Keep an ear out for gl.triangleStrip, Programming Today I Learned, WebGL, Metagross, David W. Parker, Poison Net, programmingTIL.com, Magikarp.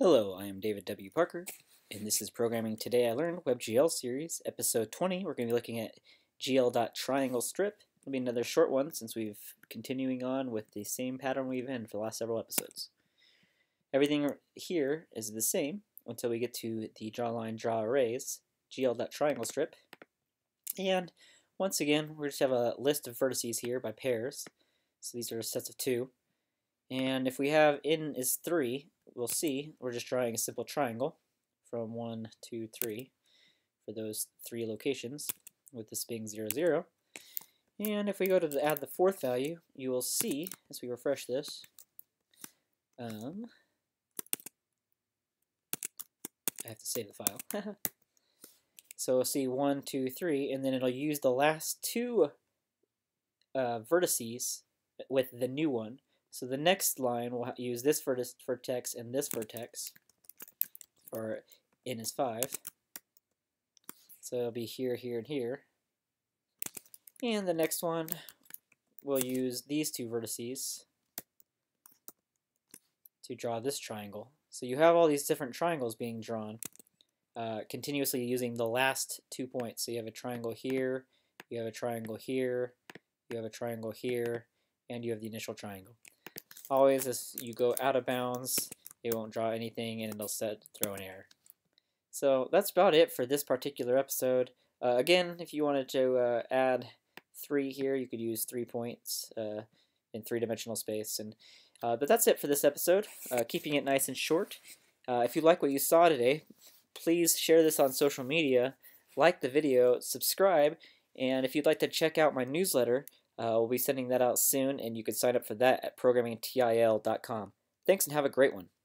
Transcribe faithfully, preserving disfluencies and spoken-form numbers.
Hello, I am David W. Parker, and this is Programming Today I Learned, WebGL series, episode twenty. We're going to be looking at gl.triangleStrip. It'll be another short one since we've continuing on with the same pattern we've been for the last several episodes. Everything here is the same until we get to the draw line, draw arrays, gl.triangleStrip. And once again, we just have a list of vertices here by pairs. So these are sets of two. And if we have n is three, we'll see we're just drawing a simple triangle from one, two, three for those three locations, with this being zero, zero. And if we go to the, add the fourth value, you will see, as we refresh this, um, I have to save the file. So we'll see one, two, three, and then it'll use the last two uh, vertices with the new one. So the next line will use this vertex and this vertex, or n is five. So it'll be here, here, and here. And the next one will use these two vertices to draw this triangle. So you have all these different triangles being drawn uh, continuously using the last two points. So you have a triangle here, you have a triangle here, you have a triangle here, and you have the initial triangle. Always, as you go out of bounds, it won't draw anything, and it'll set throw an error. So that's about it for this particular episode. Uh, again, if you wanted to uh, add three here, you could use three points uh, in three-dimensional space. And uh, but that's it for this episode, uh, keeping it nice and short. Uh, if you like what you saw today, please share this on social media, like the video, subscribe, and if you'd like to check out my newsletter, Uh, we'll be sending that out soon, and you can sign up for that at programming T I L dot com. Thanks, and have a great one.